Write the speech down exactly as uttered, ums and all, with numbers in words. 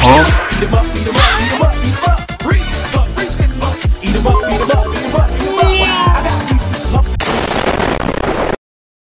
Huh?